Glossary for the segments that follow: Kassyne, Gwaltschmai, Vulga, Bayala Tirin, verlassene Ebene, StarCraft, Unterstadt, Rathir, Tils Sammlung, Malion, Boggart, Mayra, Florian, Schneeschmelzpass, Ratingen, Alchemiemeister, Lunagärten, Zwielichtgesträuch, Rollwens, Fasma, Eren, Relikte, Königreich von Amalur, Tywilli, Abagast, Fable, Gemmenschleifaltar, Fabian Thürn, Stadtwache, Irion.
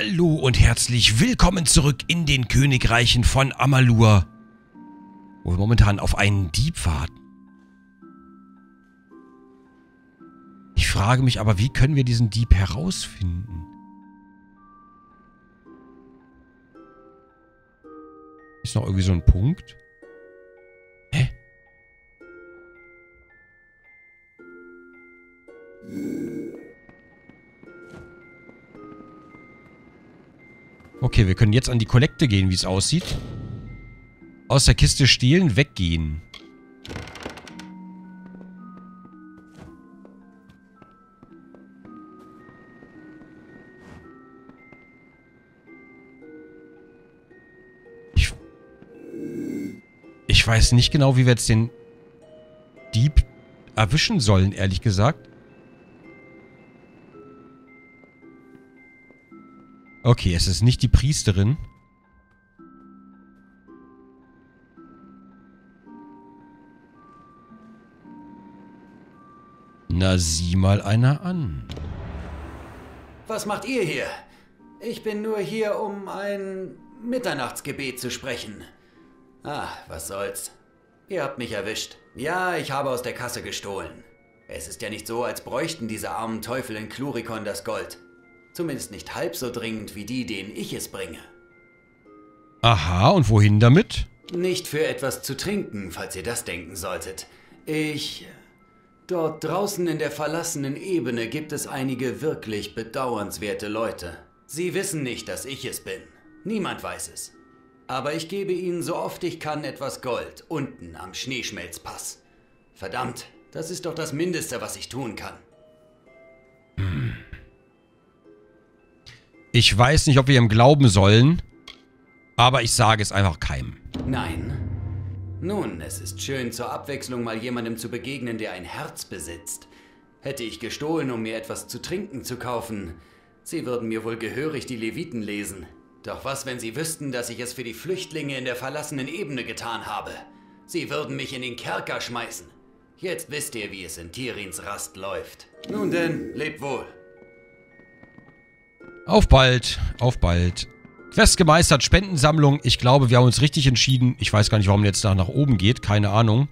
Hallo und herzlich willkommen zurück in den Königreichen von Amalur, wo wir momentan auf einen Dieb warten. Ich frage mich aber, wie können wir diesen Dieb herausfinden? Ist noch irgendwie so ein Punkt? Hä? Okay, wir können jetzt an die Kollekte gehen, wie es aussieht. Aus der Kiste stehlen, weggehen. Ich weiß nicht genau, wie wir jetzt den Dieb erwischen sollen, ehrlich gesagt. Okay, es ist nicht die Priesterin. Na, sieh mal einer an. Was macht ihr hier? Ich bin nur hier, um ein Mitternachtsgebet zu sprechen. Ah, was soll's. Ihr habt mich erwischt. Ja, ich habe aus der Kasse gestohlen. Es ist ja nicht so, als bräuchten diese armen Teufel in Chlorikon das Gold. Zumindest nicht halb so dringend wie die, denen ich es bringe. Aha, und wohin damit? Nicht für etwas zu trinken, falls ihr das denken solltet. Dort draußen in der verlassenen Ebene gibt es einige wirklich bedauernswerte Leute. Sie wissen nicht, dass ich es bin. Niemand weiß es. Aber ich gebe ihnen so oft ich kann etwas Gold, unten am Schneeschmelzpass. Verdammt, das ist doch das Mindeste, was ich tun kann. Hm. Ich weiß nicht, ob wir ihm glauben sollen, aber ich sage es einfach keinem. Nein. Nun, es ist schön, zur Abwechslung mal jemandem zu begegnen, der ein Herz besitzt. Hätte ich gestohlen, um mir etwas zu trinken zu kaufen, sie würden mir wohl gehörig die Leviten lesen. Doch was, wenn sie wüssten, dass ich es für die Flüchtlinge in der verlassenen Ebene getan habe? Sie würden mich in den Kerker schmeißen. Jetzt wisst ihr, wie es in Tirins Rast läuft. Nun denn, lebt wohl. Auf bald, auf bald. Quest gemeistert, Spendensammlung. Ich glaube, wir haben uns richtig entschieden. Ich weiß gar nicht, warum jetzt nach oben geht. Keine Ahnung.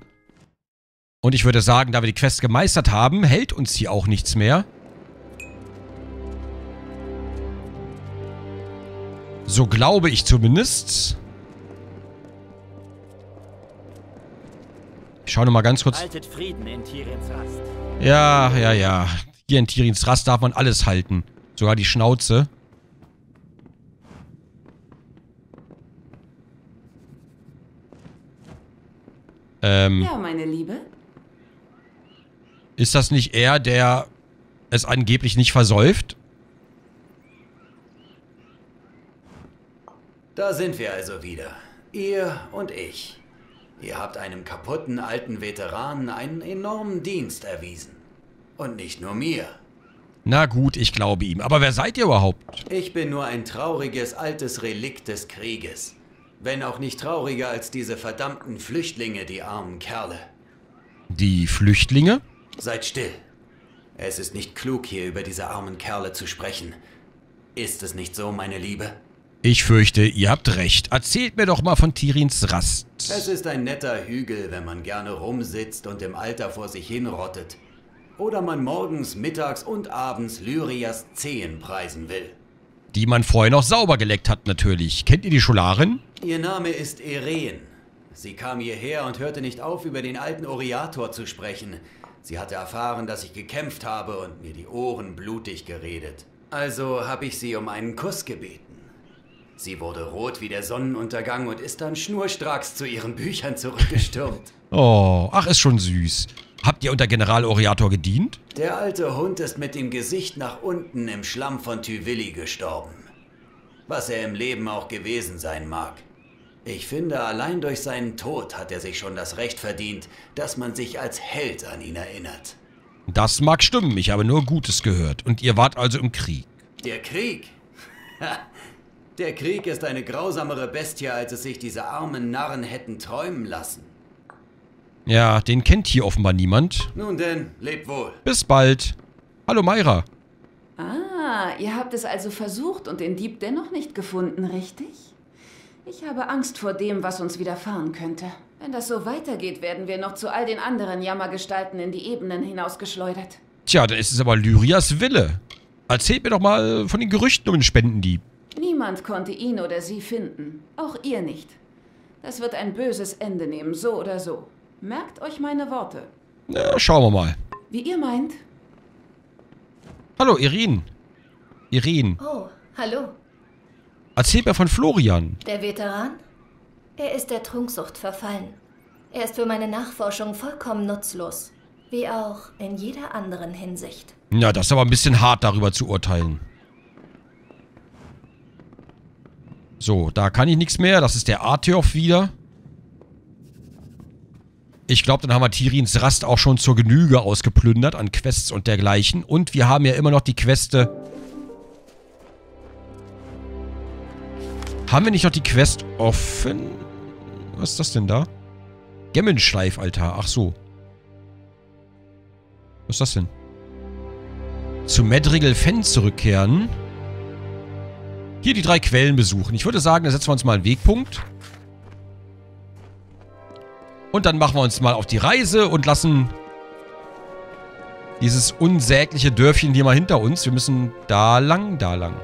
Und ich würde sagen, da wir die Quest gemeistert haben, hält uns hier auch nichts mehr. So glaube ich zumindest. Ich schaue nochmal ganz kurz. Haltet Frieden in Tirins Rast. Ja, ja, ja. Hier in Tirins Rast darf man alles halten. Sogar die Schnauze. Ja, meine Liebe. Ist das nicht er, der es angeblich nicht versäuft? Da sind wir also wieder. Ihr und ich. Ihr habt einem kaputten alten Veteranen einen enormen Dienst erwiesen. Und nicht nur mir. Na gut, ich glaube ihm. Aber wer seid ihr überhaupt? Ich bin nur ein trauriges, altes Relikt des Krieges. Wenn auch nicht trauriger als diese verdammten Flüchtlinge, die armen Kerle. Die Flüchtlinge? Seid still. Es ist nicht klug, hier über diese armen Kerle zu sprechen. Ist es nicht so, meine Liebe? Ich fürchte, ihr habt recht. Erzählt mir doch mal von Tirins Rast. Es ist ein netter Hügel, wenn man gerne rumsitzt und im Alter vor sich hinrottet. Oder man morgens, mittags und abends Lyrias Zehen preisen will. Die man vorher noch sauber geleckt hat, natürlich. Kennt ihr die Scholarin? Ihr Name ist Eren. Sie kam hierher und hörte nicht auf, über den alten Oriator zu sprechen. Sie hatte erfahren, dass ich gekämpft habe und mir die Ohren blutig geredet. Also habe ich sie um einen Kuss gebeten. Sie wurde rot wie der Sonnenuntergang und ist dann schnurstracks zu ihren Büchern zurückgestürmt. Oh, ach, ist schon süß. Habt ihr unter General Oriator gedient? Der alte Hund ist mit dem Gesicht nach unten im Schlamm von Tywilli gestorben. Was er im Leben auch gewesen sein mag. Ich finde, allein durch seinen Tod hat er sich schon das Recht verdient, dass man sich als Held an ihn erinnert. Das mag stimmen, ich habe nur Gutes gehört. Und ihr wart also im Krieg. Der Krieg? Der Krieg ist eine grausamere Bestie, als es sich diese armen Narren hätten träumen lassen. Ja, den kennt hier offenbar niemand. Nun denn, lebt wohl. Bis bald. Hallo Mayra. Ah, Ah, ihr habt es also versucht und den Dieb dennoch nicht gefunden, richtig? Ich habe Angst vor dem, was uns widerfahren könnte. Wenn das so weitergeht, werden wir noch zu all den anderen Jammergestalten in die Ebenen hinausgeschleudert. Tja, dann ist es aber Lyrias Wille. Erzählt mir doch mal von den Gerüchten um den Spendendieb. Niemand konnte ihn oder sie finden. Auch ihr nicht. Das wird ein böses Ende nehmen, so oder so. Merkt euch meine Worte. Na, schauen wir mal. Wie ihr meint. Hallo, Irin. Irin. Oh, hallo. Erzähl mir von Florian. Der Veteran? Er ist der Trunksucht verfallen. Er ist für meine Nachforschung vollkommen nutzlos. Wie auch in jeder anderen Hinsicht. Na, das ist aber ein bisschen hart, darüber zu urteilen. So, da kann ich nichts mehr. Das ist der Arteof wieder. Ich glaube, dann haben wir Tirins Rast auch schon zur Genüge ausgeplündert an Quests und dergleichen. Und wir haben ja immer noch die Queste... Haben wir nicht noch die Quest offen? Was ist das denn da? Gemmenschleifaltar. Ach so. Was ist das denn? Zu Madrigal Fen zurückkehren. Hier die 3 Quellen besuchen. Ich würde sagen, da setzen wir uns mal einen Wegpunkt. Und dann machen wir uns mal auf die Reise und lassen dieses unsägliche Dörfchen hier mal hinter uns. Wir müssen da lang, da lang.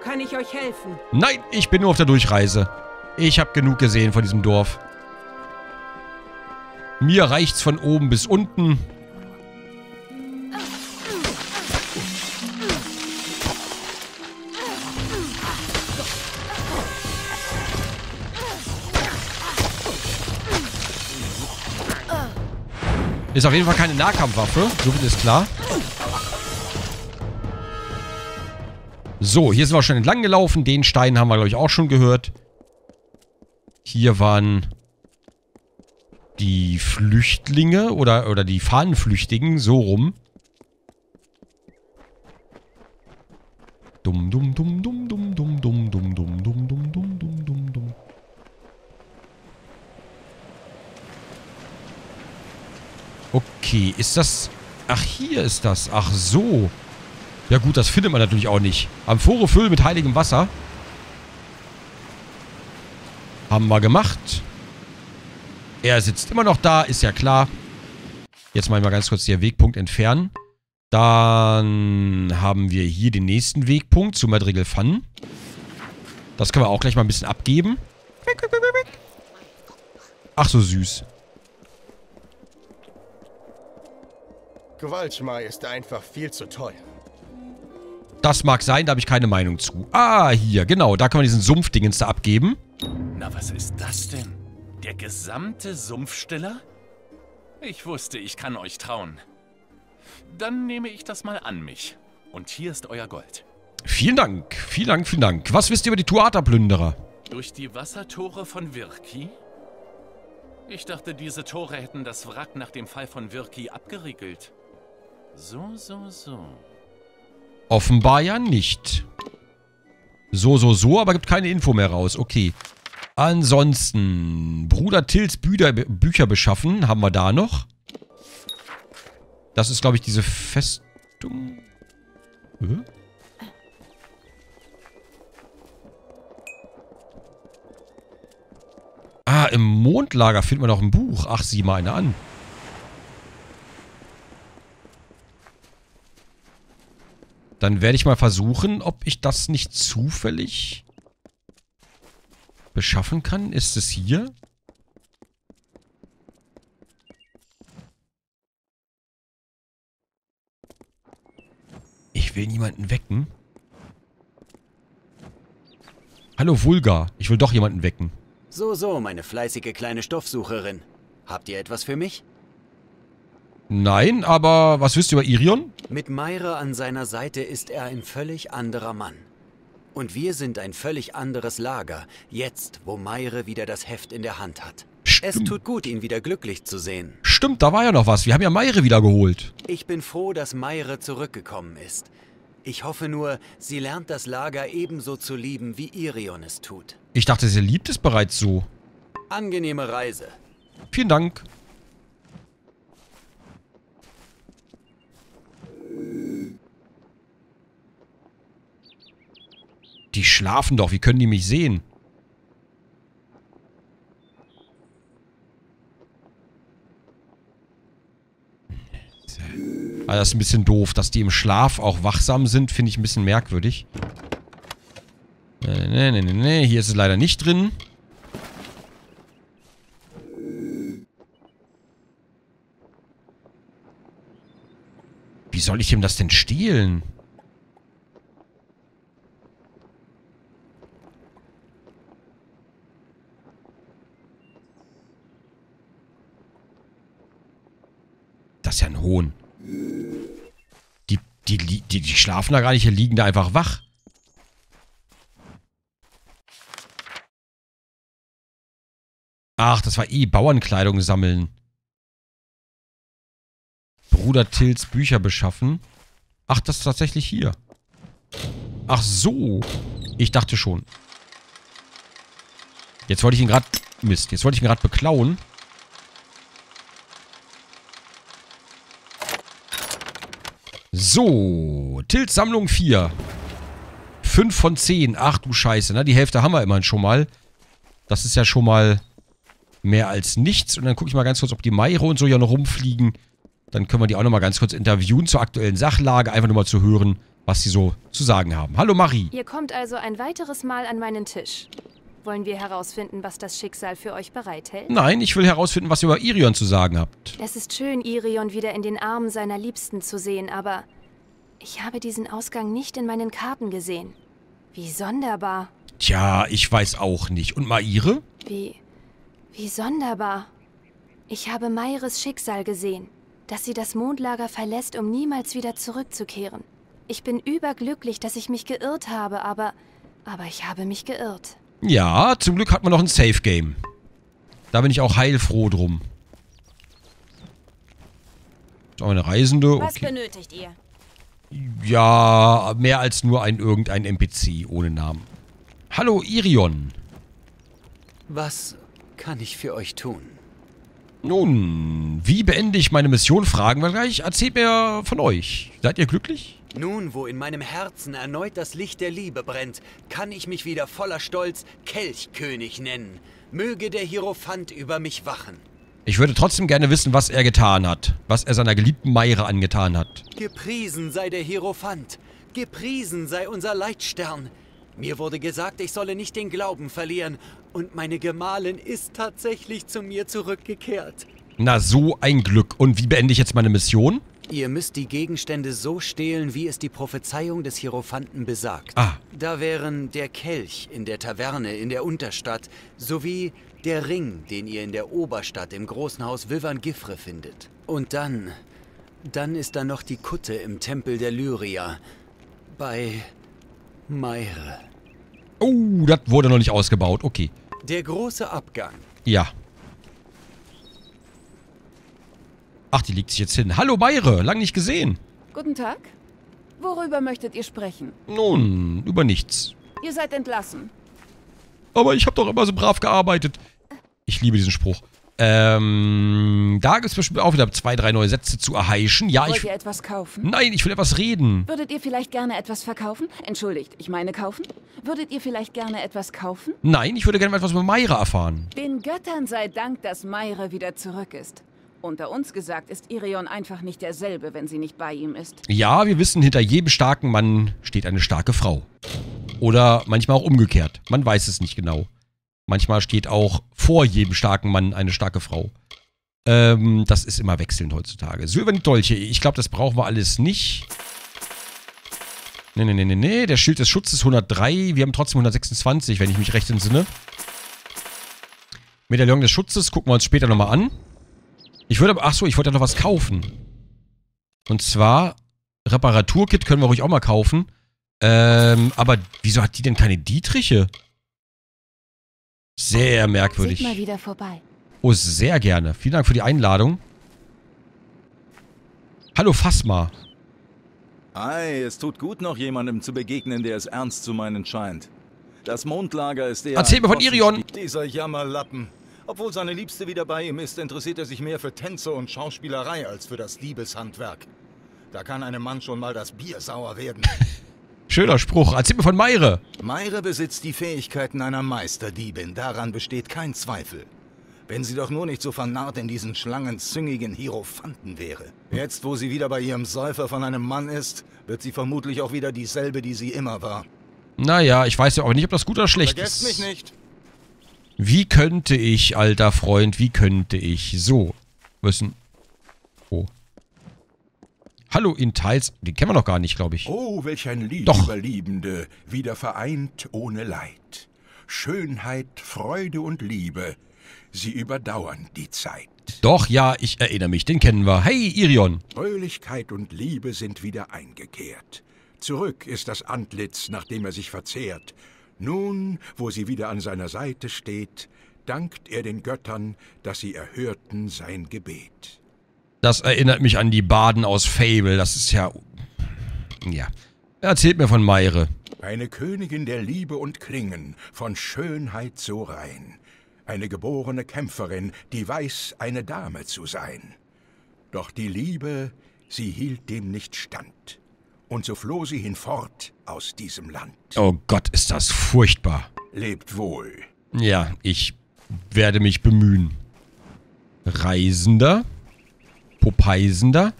Kann ich euch helfen? Nein, ich bin nur auf der Durchreise. Ich habe genug gesehen von diesem Dorf. Mir reicht's von oben bis unten. Ist auf jeden Fall keine Nahkampfwaffe, so viel ist klar. So, hier sind wir schon entlang gelaufen. Den Stein haben wir, glaube ich, auch schon gehört. Hier waren die Flüchtlinge oder die Fahnenflüchtigen, so rum. Dumm, dumm, dumm, dumm, dumm, dumm, dumm, dumm, dumm, dumm, dumm, dumm, dumm, dumm, dumm. Okay, ist das... Ach, hier ist das. Ach so. Ja gut, das findet man natürlich auch nicht. Amphore füllen mit heiligem Wasser. Haben wir gemacht. Er sitzt immer noch da, ist ja klar. Jetzt mal ganz kurz den Wegpunkt entfernen. Dann haben wir hier den nächsten Wegpunkt zu Madrigal Fen. Das können wir auch gleich mal ein bisschen abgeben. Ach so süß. Gwaltschmai ist einfach viel zu teuer. Das mag sein, da habe ich keine Meinung zu. Ah, hier, genau, da kann man diesen Sumpfdingens da abgeben. Na, was ist das denn? Der gesamte Sumpfstiller? Ich wusste, ich kann euch trauen. Dann nehme ich das mal an mich. Und hier ist euer Gold. Vielen Dank, vielen Dank, vielen Dank. Was wisst ihr über die Tuata-Plünderer? Durch die Wassertore von Virki? Ich dachte, diese Tore hätten das Wrack nach dem Fall von Virki abgeriegelt. So, so, so. Offenbar ja nicht. So, aber gibt keine Info mehr raus. Okay. Ansonsten, Bruder Tils Bücher beschaffen. Haben wir da noch? Das ist, glaube ich, diese Festung. Ah, im Mondlager findet man noch ein Buch. Ach, sieh mal eine an. Dann werde ich mal versuchen, ob ich das nicht zufällig beschaffen kann. Ist es hier? Ich will niemanden wecken. Hallo Vulga, ich will doch jemanden wecken. So, meine fleißige kleine Stoffsucherin. Habt ihr etwas für mich? Nein, aber was wisst ihr über Irion? Mit Mayra an seiner Seite ist er ein völlig anderer Mann. Und wir sind ein völlig anderes Lager, jetzt, wo Mayra wieder das Heft in der Hand hat. Stimmt. Es tut gut, ihn wieder glücklich zu sehen. Stimmt, da war ja noch was. Wir haben ja Mayra wieder geholt. Ich bin froh, dass Mayra zurückgekommen ist. Ich hoffe nur, sie lernt das Lager ebenso zu lieben, wie Irion es tut. Ich dachte, sie liebt es bereits so. Angenehme Reise. Vielen Dank. Die schlafen doch. Wie können die mich sehen? Also das ist ein bisschen doof. Dass die im Schlaf auch wachsam sind, finde ich ein bisschen merkwürdig. Nee, nee, nee, nee. Hier ist es leider nicht drin. Wie soll ich ihm das denn stehlen? Das ist ja ein Hohn. Die schlafen da gar nicht, die liegen da einfach wach. Ach, das war eh Bauernkleidung sammeln. Bruder Tils Bücher beschaffen. Ach, das ist tatsächlich hier. Ach so. Ich dachte schon. Jetzt wollte ich ihn gerade... Mist, jetzt wollte ich ihn gerade beklauen. So. Tils Sammlung 4. 5 von 10. Ach du Scheiße. Na, die Hälfte haben wir immerhin schon mal. Das ist ja schon mal... mehr als nichts. Und dann gucke ich mal ganz kurz, ob die Mayra und so ja noch rumfliegen. Dann können wir die auch noch mal ganz kurz interviewen zur aktuellen Sachlage. Einfach nur mal zu hören, was sie so zu sagen haben. Hallo Marie. Ihr kommt also ein weiteres Mal an meinen Tisch. Wollen wir herausfinden, was das Schicksal für euch bereithält? Nein, ich will herausfinden, was ihr über Irion zu sagen habt. Es ist schön, Irion wieder in den Armen seiner Liebsten zu sehen, aber ich habe diesen Ausgang nicht in meinen Karten gesehen. Wie sonderbar. Tja, ich weiß auch nicht. Und Maire? Wie sonderbar. Ich habe Maires Schicksal gesehen, dass sie das Mondlager verlässt, um niemals wieder zurückzukehren. Ich bin überglücklich, dass ich mich geirrt habe, aber ich habe mich geirrt. Ja, zum Glück hat man noch ein Safe Game. Da bin ich auch heilfroh drum. Ist auch eine Reisende. Okay. Was benötigt ihr? Ja, mehr als nur irgendein NPC ohne Namen. Hallo Irion. Was kann ich für euch tun? Nun, wie beende ich meine Mission? Fragen wir gleich. Erzählt mir von euch. Seid ihr glücklich? Nun, wo in meinem Herzen erneut das Licht der Liebe brennt, kann ich mich wieder voller Stolz Kelchkönig nennen. Möge der Hierophant über mich wachen. Ich würde trotzdem gerne wissen, was er getan hat. Was er seiner geliebten Mayra angetan hat. Gepriesen sei der Hierophant. Gepriesen sei unser Leitstern. Mir wurde gesagt, ich solle nicht den Glauben verlieren. Und meine Gemahlin ist tatsächlich zu mir zurückgekehrt. Na, so ein Glück. Und wie beende ich jetzt meine Mission? Ihr müsst die Gegenstände so stehlen, wie es die Prophezeiung des Hierophanten besagt. Ah. Da wären der Kelch in der Taverne in der Unterstadt, sowie der Ring, den ihr in der Oberstadt im großen Haus Wilvern-Giffre findet. Und dann ist da noch die Kutte im Tempel der Lyria. Bei... Maire. Oh, das wurde noch nicht ausgebaut. Okay. Der große Abgang. Ja. Ach, die legt sich jetzt hin. Hallo Maire, lang nicht gesehen. Guten Tag. Worüber möchtet ihr sprechen? Nun, über nichts. Ihr seid entlassen. Aber ich habe doch immer so brav gearbeitet. Ich liebe diesen Spruch. Da gibt es bestimmt auch wieder 2, 3 neue Sätze zu erheischen. Ja, wollt ihr etwas kaufen? Nein, ich will etwas reden. Würdet ihr vielleicht gerne etwas verkaufen? Entschuldigt, ich meine kaufen. Würdet ihr vielleicht gerne etwas kaufen? Nein, ich würde gerne etwas über Mayra erfahren. Den Göttern sei Dank, dass Mayra wieder zurück ist. Unter uns gesagt ist Irion einfach nicht derselbe, wenn sie nicht bei ihm ist. Ja, wir wissen, hinter jedem starken Mann steht eine starke Frau. Oder manchmal auch umgekehrt. Man weiß es nicht genau. Manchmal steht auch vor jedem starken Mann eine starke Frau. Das ist immer wechselnd heutzutage. Silberne Dolche. Ich glaube, das brauchen wir alles nicht. Nee, nee, nee, nee, nee. Der Schild des Schutzes 103. Wir haben trotzdem 126, wenn ich mich recht entsinne. Medaillon des Schutzes gucken wir uns später nochmal an. Ich würde aber... Achso, ich wollte ja noch was kaufen. Und zwar... Reparaturkit können wir ruhig auch mal kaufen. Aber wieso hat die denn keine Dietriche? Sehr merkwürdig. Mal wieder vorbei. Oh, sehr gerne. Vielen Dank für die Einladung. Hallo, Fasma. Ei, es tut gut, noch jemandem zu begegnen, der es ernst zu meinen scheint. Das Mondlager ist der... Erzähl mir von Irion. Dieser Jammerlappen. Obwohl seine Liebste wieder bei ihm ist, interessiert er sich mehr für Tänze und Schauspielerei als für das Liebeshandwerk. Da kann einem Mann schon mal das Bier sauer werden. Schöner Spruch. Erzähl mir von Mayra. Mayra besitzt die Fähigkeiten einer Meisterdiebin. Daran besteht kein Zweifel. Wenn sie doch nur nicht so vernarrt in diesen schlangenzüngigen Hierophanten wäre. Jetzt, wo sie wieder bei ihrem Säufer von einem Mann ist, wird sie vermutlich auch wieder dieselbe, die sie immer war. Naja, ich weiß ja auch nicht, ob das gut oder schlecht ist. Vergesst mich nicht. Wie könnte ich, alter Freund, wie könnte ich so wissen? Oh. Hallo in Tils. Den kennen wir noch gar nicht, glaube ich. Oh, welch ein Lied über Liebende, wieder vereint ohne Leid. Schönheit, Freude und Liebe. Sie überdauern die Zeit. Doch, ja, ich erinnere mich, den kennen wir. Hey, Irion! Fröhlichkeit und Liebe sind wieder eingekehrt. Zurück ist das Antlitz, nachdem er sich verzehrt. Nun, wo sie wieder an seiner Seite steht, dankt er den Göttern, dass sie erhörten sein Gebet. Das erinnert mich an die Baden aus Fable, das ist ja... Ja. Erzählt mir von Mayra. Eine Königin der Liebe und Klingen, von Schönheit so rein. Eine geborene Kämpferin, die weiß, eine Dame zu sein. Doch die Liebe, sie hielt dem nicht stand. Und so floh sie hinfort aus diesem Land. Oh Gott, ist das furchtbar. Lebt wohl. Ja, ich werde mich bemühen. Reisender. Popeisender.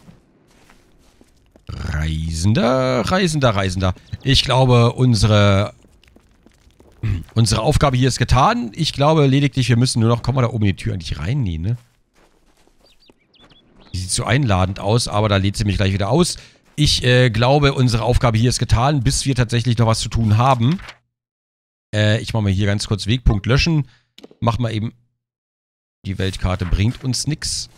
Reisender. Ich glaube, unsere Aufgabe hier ist getan. Ich glaube lediglich, wir müssen nur noch... Kommen wir da oben in die Tür eigentlich rein? Nee, ne? Die sieht so einladend aus, aber da lädt sie mich gleich wieder aus. Ich glaube, unsere Aufgabe hier ist getan, bis wir tatsächlich noch was zu tun haben. Ich mache mal hier ganz kurz Wegpunkt löschen. Mach mal eben... Die Weltkarte bringt uns nichts.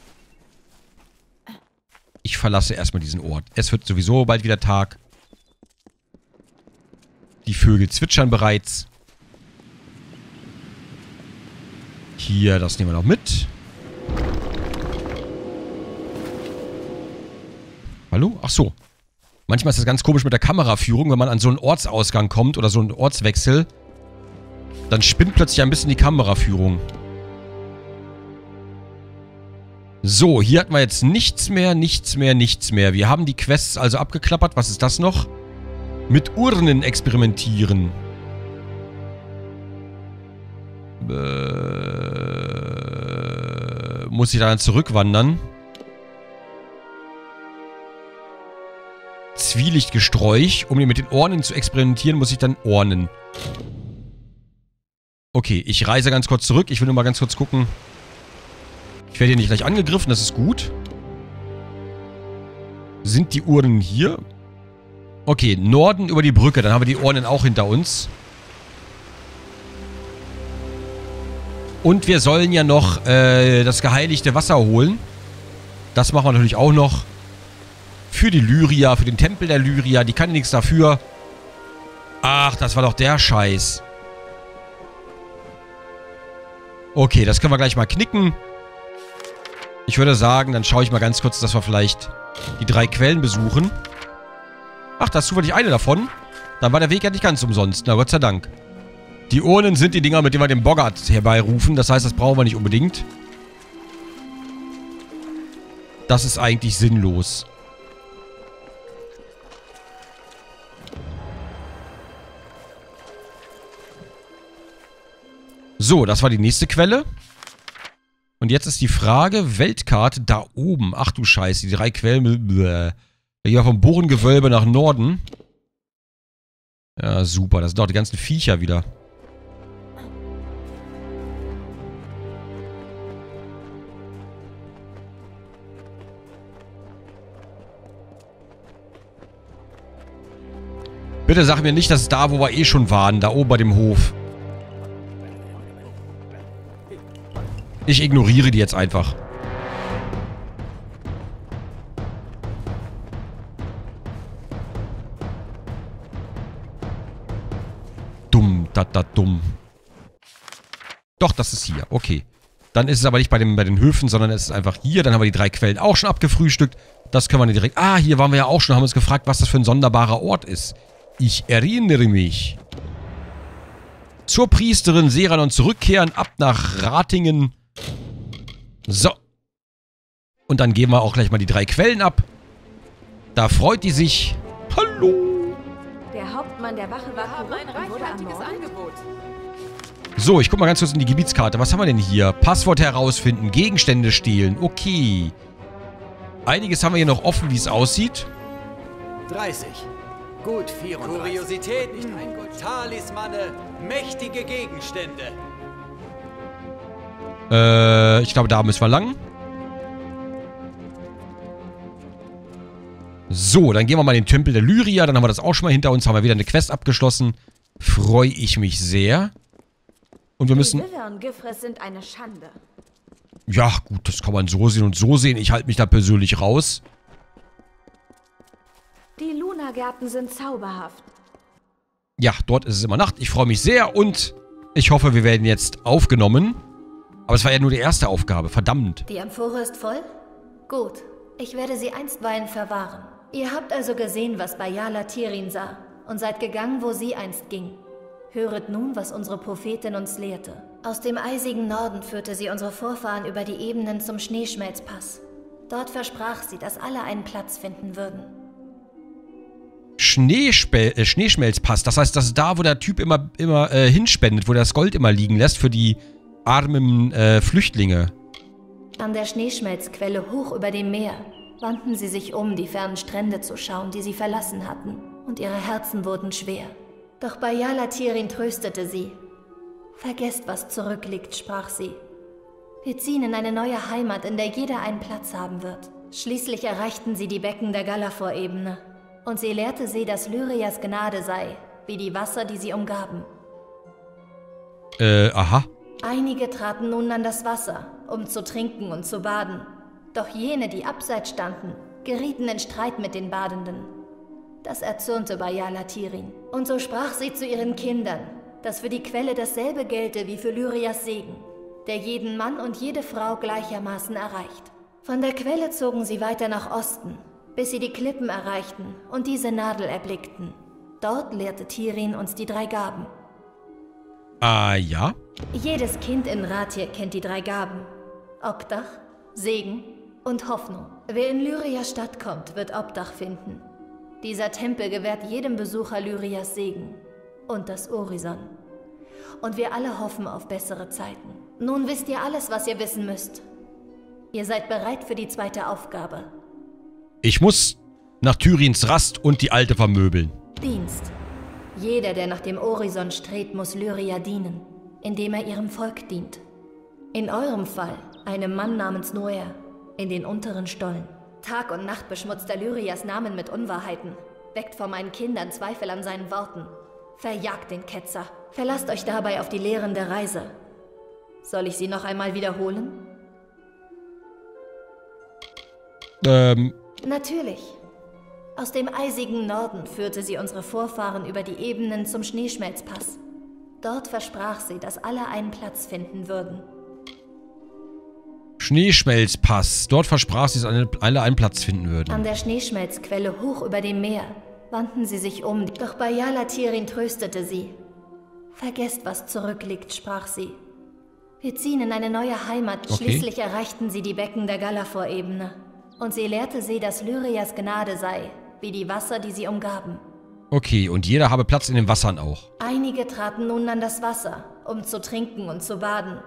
Ich verlasse erstmal diesen Ort. Es wird sowieso bald wieder Tag. Die Vögel zwitschern bereits. Hier, das nehmen wir noch mit. Hallo? Ach so. Manchmal ist das ganz komisch mit der Kameraführung, wenn man an so einen Ortsausgang kommt oder so einen Ortswechsel. Dann spinnt plötzlich ein bisschen die Kameraführung. So, hier hatten wir jetzt nichts mehr. Wir haben die Quests also abgeklappert. Was ist das noch? Mit Urnen experimentieren. Muss ich da dann zurückwandern? Zwielichtgesträuch. Um mit den Ornen zu experimentieren, muss ich dann Ornen. Okay, ich reise ganz kurz zurück. Ich will nur mal ganz kurz gucken. Ich werde hier nicht gleich angegriffen, das ist gut. Sind die Urnen hier? Okay, Norden über die Brücke. Dann haben wir die Ornen auch hinter uns. Und wir sollen ja noch das geheiligte Wasser holen. Das machen wir natürlich auch noch. Für die Lyria, für den Tempel der Lyria. Die kann ja nichts dafür. Ach, das war doch der Scheiß. Okay, das können wir gleich mal knicken. Ich würde sagen, dann schaue ich mal ganz kurz, dass wir vielleicht die 3 Quellen besuchen. Ach, da ist zufällig eine davon. Dann war der Weg ja nicht ganz umsonst. Na, Gott sei Dank. Die Urnen sind die Dinger, mit denen wir den Boggart herbeirufen. Das heißt, das brauchen wir nicht unbedingt. Das ist eigentlich sinnlos. So, das war die nächste Quelle. Und jetzt ist die Frage, Weltkarte da oben. Ach du Scheiße, die 3 Quellen. Bleh. Hier vom Bohrengewölbe nach Norden. Ja, super. Das sind doch die ganzen Viecher wieder. Bitte sag mir nicht, dass es da, wo wir eh schon waren, da oben bei dem Hof. Ich ignoriere die jetzt einfach. Dumm, dumm. Doch, das ist hier. Okay. Dann ist es aber nicht bei den Höfen, sondern es ist einfach hier. Dann haben wir die 3 Quellen auch schon abgefrühstückt. Das können wir nicht direkt... Ah, hier waren wir ja auch schon, haben uns gefragt, was das für ein sonderbarer Ort ist. Ich erinnere mich. Zur Priesterin Seranon zurückkehren, ab nach Ratingen. So. Und dann geben wir auch gleich mal die 3 Quellen ab. Da freut die sich. Hallo. Der Haupt Mann der Wache war korrupt und wurde ermordet. So, ich guck mal ganz kurz in die Gebietskarte. Was haben wir denn hier? Passwort herausfinden, Gegenstände stehlen. Okay. Einiges haben wir hier noch offen, wie es aussieht. 30. Gut, 34. Kuriositäten, Talismane, mächtige Gegenstände. Ich glaube, da müssen wir lang. So, dann gehen wir mal in den Tempel der Lyria. Dann haben wir das auch schon mal hinter uns. Haben wir wieder eine Quest abgeschlossen. Freue ich mich sehr. Und wir müssen... sind eine Schande. Ja, gut, das kann man so sehen und so sehen. Ich halte mich da persönlich raus. Die Lunagärten sind zauberhaft. Ja, dort ist es immer Nacht. Ich freue mich sehr und ich hoffe, wir werden jetzt aufgenommen. Aber es war ja nur die erste Aufgabe. Verdammt. Die Amphore ist voll? Gut. Ich werde sie einstweilen verwahren. Ihr habt also gesehen, was Bayala Tirin sah und seid gegangen, wo sie einst ging. Höret nun, was unsere Prophetin uns lehrte. Aus dem eisigen Norden führte sie unsere Vorfahren über die Ebenen zum Schneeschmelzpass. Dort versprach sie, dass alle einen Platz finden würden. Schneeschmelzpass, das heißt, das ist da, wo der Typ immer hinspendet, wo das Gold immer liegen lässt für die armen Flüchtlinge. An der Schneeschmelzquelle hoch über dem Meer wandten sie sich um, die fernen Strände zu schauen, die sie verlassen hatten, und ihre Herzen wurden schwer. Doch Bayala Tirin tröstete sie. Vergesst, was zurückliegt, sprach sie. Wir ziehen in eine neue Heimat, in der jeder einen Platz haben wird. Schließlich erreichten sie die Becken der Galafor-Ebene, und sie lehrte sie, dass Lyrias Gnade sei, wie die Wasser, die sie umgaben. Aha. Einige traten nun an das Wasser, um zu trinken und zu baden. Doch jene, die abseits standen, gerieten in Streit mit den Badenden. Das erzürnte Bayala Tirin. Und so sprach sie zu ihren Kindern, dass für die Quelle dasselbe gelte wie für Lyrias Segen, der jeden Mann und jede Frau gleichermaßen erreicht. Von der Quelle zogen sie weiter nach Osten, bis sie die Klippen erreichten und diese Nadel erblickten. Dort lehrte Tirin uns die drei Gaben. Ah, ja? Jedes Kind in Rathir kennt die drei Gaben. Obdach, Segen und Hoffnung. Wer in Lyrias Stadt kommt, wird Obdach finden. Dieser Tempel gewährt jedem Besucher Lyrias Segen und das Orison. Und wir alle hoffen auf bessere Zeiten. Nun wisst ihr alles, was ihr wissen müsst. Ihr seid bereit für die zweite Aufgabe. Ich muss nach Tirins Rast und die Alte vermöbeln. Dienst. Jeder, der nach dem Orison strebt, muss Lyria dienen, indem er ihrem Volk dient. In eurem Fall einem Mann namens Noer in den unteren Stollen. Tag und Nacht beschmutzt er Lyrias Namen mit Unwahrheiten, weckt vor meinen Kindern Zweifel an seinen Worten. Verjagt den Ketzer. Verlasst euch dabei auf die Lehren der Reise. Soll ich sie noch einmal wiederholen? Natürlich. Aus dem eisigen Norden führte sie unsere Vorfahren über die Ebenen zum Schneeschmelzpass. Dort versprach sie, dass alle einen Platz finden würden. Schneeschmelzpass. Dort versprach sie, dass alle einen Platz finden würden. An der Schneeschmelzquelle hoch über dem Meer wandten sie sich um. Doch Bayala Tirin tröstete sie. Vergesst, was zurückliegt, sprach sie. Wir ziehen in eine neue Heimat. Okay. Schließlich erreichten sie die Becken der Galafor-Ebene. Und sie lehrte sie, dass Lyrias Gnade sei, wie die Wasser, die sie umgaben. Okay, und jeder habe Platz in den Wassern auch. Einige traten nun an das Wasser, um zu trinken und zu baden.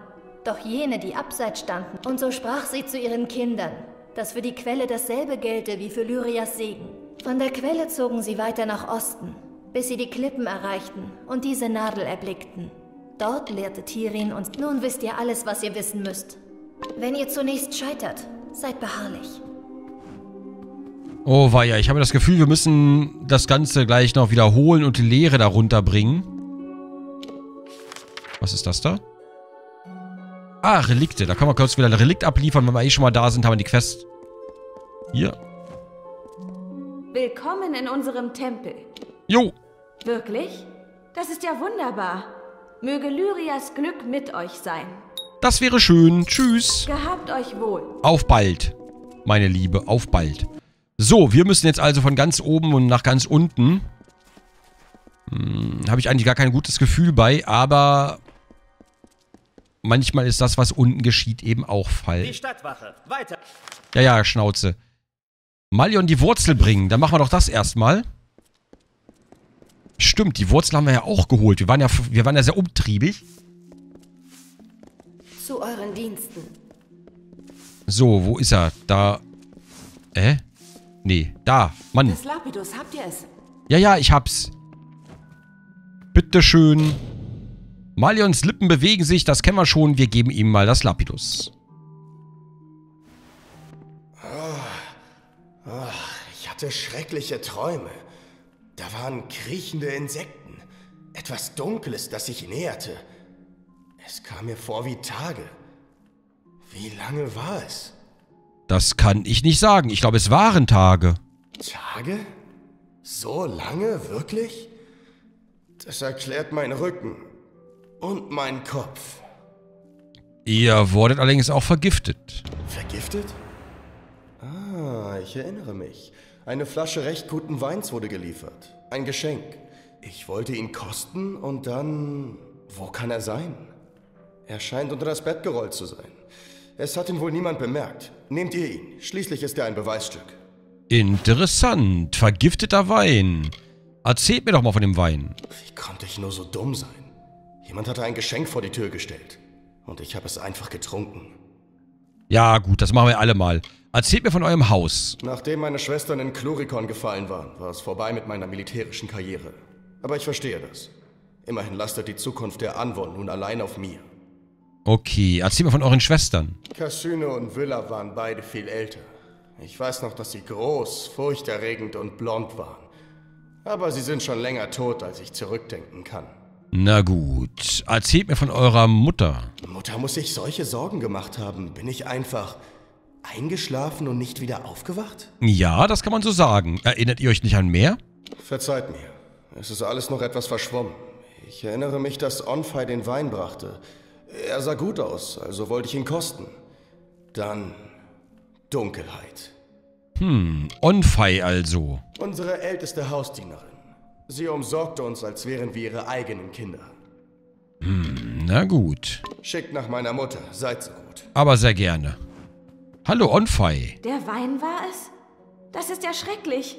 Doch jene, die abseits standen, und so sprach sie zu ihren Kindern, dass für die Quelle dasselbe gelte wie für Lyrias Segen. Von der Quelle zogen sie weiter nach Osten, bis sie die Klippen erreichten und diese Nadel erblickten. Dort lehrte Tirin uns, nun wisst ihr alles, was ihr wissen müsst. Wenn ihr zunächst scheitert, seid beharrlich. Oh weia, ich habe das Gefühl, wir müssen das Ganze gleich noch wiederholen und die Lehre darunter bringen. Was ist das da? Ah, Relikte. Da können wir kurz wieder ein Relikt abliefern. Wenn wir eh schon mal da sind, haben wir die Quest. Hier. Willkommen in unserem Tempel. Jo. Wirklich? Das ist ja wunderbar. Möge Lyrias Glück mit euch sein. Das wäre schön. Tschüss. Gehabt euch wohl. Auf bald, meine Liebe. Auf bald. So, wir müssen jetzt also von ganz oben und nach ganz unten. Habe ich eigentlich gar kein gutes Gefühl bei, aber manchmal ist das, was unten geschieht, eben auch falsch. Die Stadtwache, weiter. Ja, Schnauze. Malion die Wurzel bringen, dann machen wir doch das erstmal. Stimmt, die Wurzeln haben wir ja auch geholt. Wir waren ja sehr umtriebig. Zu euren Diensten. So, wo ist er? Da. Nee, da. Mann. Das Lapidus, habt ihr es? Ja, ich hab's. Bitteschön. Malions Lippen bewegen sich, das kennen wir schon. Wir geben ihm mal das Lapidus. Ich hatte schreckliche Träume. Da waren kriechende Insekten. Etwas Dunkles, das sich näherte. Es kam mir vor wie Tage. Wie lange war es? Das kann ich nicht sagen. Ich glaube, es waren Tage. Tage? So lange? Wirklich? Das erklärt meinen Rücken. Und meinen Kopf. Ihr wurdet allerdings auch vergiftet. Vergiftet? Ah, ich erinnere mich. Eine Flasche recht guten Weins wurde geliefert. Ein Geschenk. Ich wollte ihn kosten und dann... Wo kann er sein? Er scheint unter das Bett gerollt zu sein. Es hat ihn wohl niemand bemerkt. Nehmt ihr ihn. Schließlich ist er ein Beweisstück. Interessant. Vergifteter Wein. Erzählt mir doch mal von dem Wein. Wie konnte ich nur so dumm sein? Jemand hatte ein Geschenk vor die Tür gestellt. Und ich habe es einfach getrunken. Ja gut, das machen wir alle mal. Erzählt mir von eurem Haus. Nachdem meine Schwestern in Chlorikon gefallen waren, war es vorbei mit meiner militärischen Karriere. Aber ich verstehe das. Immerhin lastet die Zukunft der Anwohner nun allein auf mir. Okay, erzähl mir von euren Schwestern. Kassyne und Willa waren beide viel älter. Ich weiß noch, dass sie groß, furchterregend und blond waren. Aber sie sind schon länger tot, als ich zurückdenken kann. Na gut, erzählt mir von eurer Mutter. Mutter muss sich solche Sorgen gemacht haben. Bin ich einfach... eingeschlafen und nicht wieder aufgewacht? Ja, das kann man so sagen. Erinnert ihr euch nicht an mehr? Verzeiht mir. Es ist alles noch etwas verschwommen. Ich erinnere mich, dass Onfei den Wein brachte. Er sah gut aus, also wollte ich ihn kosten. Dann Dunkelheit. Onfei also. Unsere älteste Hausdienerin. Sie umsorgte uns, als wären wir ihre eigenen Kinder. Na gut. Schickt nach meiner Mutter, seid so gut. Aber sehr gerne. Hallo, Onfei. Der Wein war es? Das ist ja schrecklich.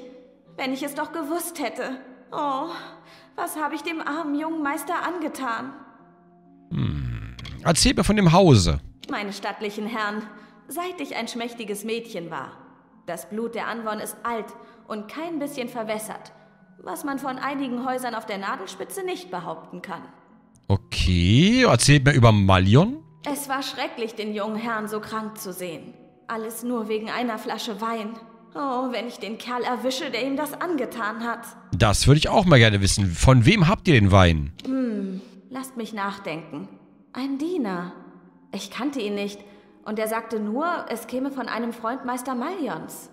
Wenn ich es doch gewusst hätte. Oh, was habe ich dem armen jungen Meister angetan? Erzähl mir von dem Hause. Meine stattlichen Herren, seit ich ein schmächtiges Mädchen war. Das Blut der Anwohner ist alt und kein bisschen verwässert. Was man von einigen Häusern auf der Nadelspitze nicht behaupten kann. Okay, erzähl mir über Malion. Es war schrecklich, den jungen Herrn so krank zu sehen. Alles nur wegen einer Flasche Wein. Oh, wenn ich den Kerl erwische, der ihm das angetan hat. Das würde ich auch mal gerne wissen. Von wem habt ihr den Wein? Lasst mich nachdenken. Ein Diener. Ich kannte ihn nicht. Und er sagte nur, es käme von einem Freund Meister Malions.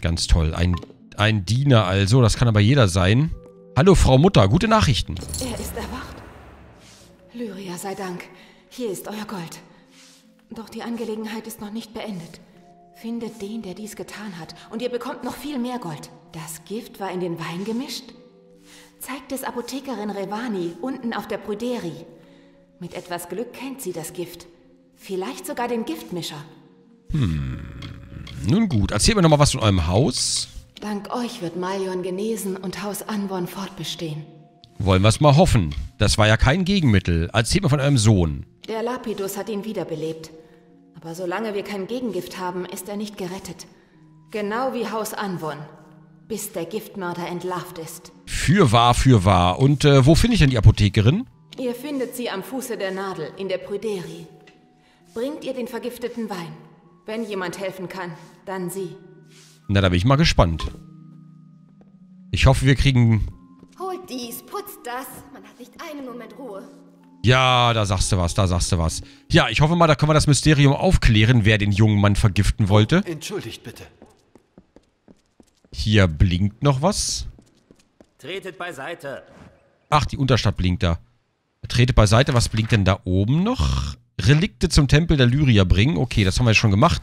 Ganz toll. Ein Diener also. Das kann aber jeder sein. Hallo, Frau Mutter. Gute Nachrichten. Er ist erwacht. Lyria sei Dank. Hier ist euer Gold. Doch die Angelegenheit ist noch nicht beendet. Findet den, der dies getan hat, und ihr bekommt noch viel mehr Gold. Das Gift war in den Wein gemischt. Zeigt es Apothekerin Revani unten auf der Prüderie. Mit etwas Glück kennt sie das Gift. Vielleicht sogar den Giftmischer. Nun gut, erzähl mir nochmal was von eurem Haus. Dank euch wird Malion genesen und Haus Anbon fortbestehen. Wollen wir es mal hoffen. Das war ja kein Gegenmittel. Erzähl mir von eurem Sohn. Der Lapidus hat ihn wiederbelebt. Aber solange wir kein Gegengift haben, ist er nicht gerettet. Genau wie Haus Anbon. Bis der Giftmörder entlarvt ist. Fürwahr, fürwahr. Und wo finde ich denn die Apothekerin? Ihr findet sie am Fuße der Nadel, in der Prüderie. Bringt ihr den vergifteten Wein. Wenn jemand helfen kann, dann sie. Na, da bin ich mal gespannt. Ich hoffe, wir kriegen... Holt dies, putzt das. Man hat nicht einen Moment Ruhe. Ja, da sagst du was, da sagst du was. Ja, ich hoffe mal, da können wir das Mysterium aufklären, wer den jungen Mann vergiften wollte. Entschuldigt bitte. Hier blinkt noch was. Tretet beiseite. Ach, die Unterstadt blinkt da. Tretet beiseite, was blinkt denn da oben noch? Relikte zum Tempel der Lyria bringen. Okay, das haben wir jetzt schon gemacht.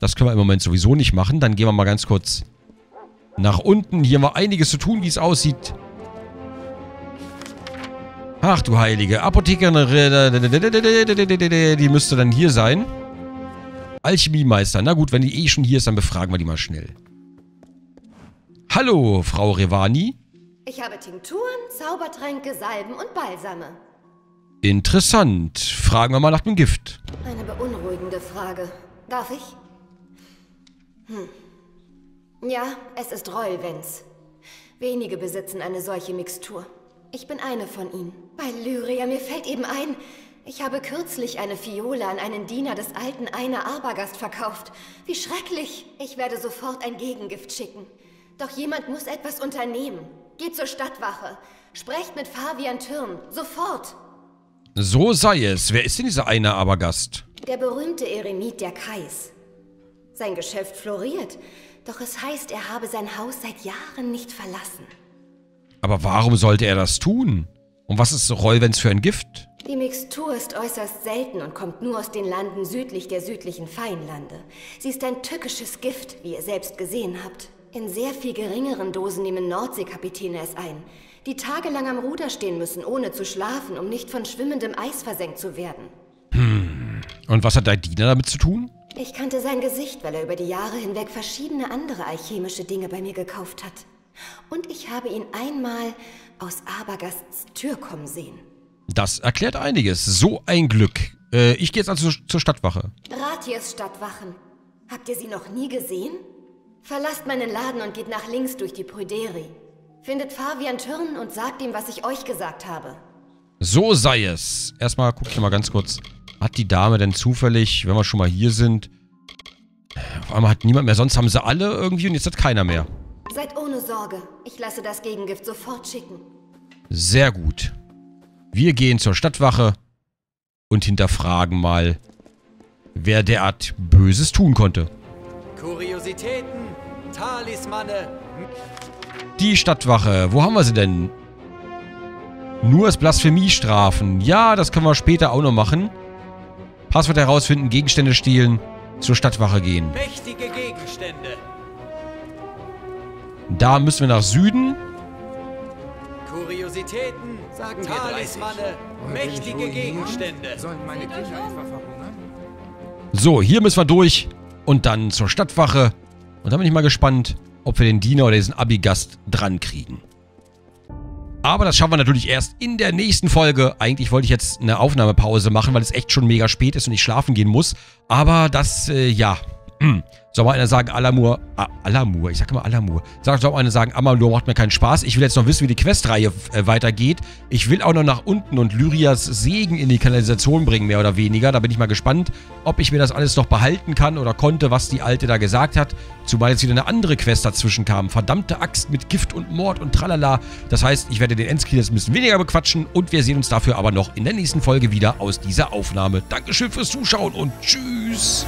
Das können wir im Moment sowieso nicht machen. Dann gehen wir mal ganz kurz nach unten. Hier haben wir einiges zu tun, wie es aussieht. Ach du Heilige, Apothekerin, die müsste dann hier sein. Alchemiemeister, na gut, wenn die eh schon hier ist, dann befragen wir die mal schnell. Hallo, Frau Revani. Ich habe Tinkturen, Zaubertränke, Salben und Balsame. Interessant. Fragen wir mal nach dem Gift. Eine beunruhigende Frage. Darf ich? Ja, es ist Rollwens. Wenige besitzen eine solche Mixtur. Ich bin eine von ihnen. Bei Lyria, mir fällt eben ein, ich habe kürzlich eine Fiole an einen Diener des alten einer Arbagast verkauft. Wie schrecklich. Ich werde sofort ein Gegengift schicken. Doch jemand muss etwas unternehmen. Geht zur Stadtwache. Sprecht mit Fabian Thürn. Sofort. So sei es. Wer ist denn dieser eine Abergast? Der berühmte Eremit der Kais. Sein Geschäft floriert, doch es heißt, er habe sein Haus seit Jahren nicht verlassen. Aber warum sollte er das tun? Und was ist Rollwens für ein Gift? Die Mixtur ist äußerst selten und kommt nur aus den Landen südlich der südlichen Feinlande. Sie ist ein tückisches Gift, wie ihr selbst gesehen habt. In sehr viel geringeren Dosen nehmen Nordseekapitäne es ein, die tagelang am Ruder stehen müssen, ohne zu schlafen, um nicht von schwimmendem Eis versenkt zu werden. Hm. Und was hat dein Diener damit zu tun? Ich kannte sein Gesicht, weil er über die Jahre hinweg verschiedene andere alchemische Dinge bei mir gekauft hat. Und ich habe ihn einmal aus Abagasts Tür kommen sehen. Das erklärt einiges. So ein Glück. Ich gehe jetzt also zur Stadtwache. Ratiers Stadtwachen. Habt ihr sie noch nie gesehen? Verlasst meinen Laden und geht nach links durch die Prüderie. Findet Fabian Thürn und sagt ihm, was ich euch gesagt habe. So sei es. Erstmal guck ich mal ganz kurz. Hat die Dame denn zufällig, wenn wir schon mal hier sind... Auf einmal hat niemand mehr, sonst haben sie alle irgendwie und jetzt hat keiner mehr. Seid ohne Sorge. Ich lasse das Gegengift sofort schicken. Sehr gut. Wir gehen zur Stadtwache und hinterfragen mal, wer derart Böses tun konnte. Kuriositäten, Talismane. Die Stadtwache, wo haben wir sie denn? Nur das Blasphemiestrafen. Ja, das können wir später auch noch machen. Passwort herausfinden, Gegenstände stehlen, zur Stadtwache gehen. Mächtige Gegenstände. Da müssen wir nach Süden. Kuriositäten, sagen wir Talismane, mächtige Gegenstände. Sollen meine Kinder einfach verhungern? So, hier müssen wir durch. Und dann zur Stadtwache. Und da bin ich mal gespannt, ob wir den Diener oder diesen Abigast dran kriegen. Aber das schaffen wir natürlich erst in der nächsten Folge. Eigentlich wollte ich jetzt eine Aufnahmepause machen, weil es echt schon mega spät ist und ich schlafen gehen muss. Aber das, ja. Soll mal einer sagen, Alamur. Alamur, ich sag immer Alamur. Soll mal einer sagen, Amalur macht mir keinen Spaß. Ich will jetzt noch wissen, wie die Questreihe weitergeht. Ich will auch noch nach unten und Lyrias Segen in die Kanalisation bringen, mehr oder weniger. Da bin ich mal gespannt, ob ich mir das alles noch behalten kann oder konnte, was die Alte da gesagt hat. Zumal jetzt wieder eine andere Quest dazwischen kam. Verdammte Axt mit Gift und Mord und tralala. Das heißt, ich werde den Endskrieg jetzt ein bisschen weniger bequatschen und wir sehen uns dafür aber noch in der nächsten Folge wieder aus dieser Aufnahme. Dankeschön fürs Zuschauen und tschüss!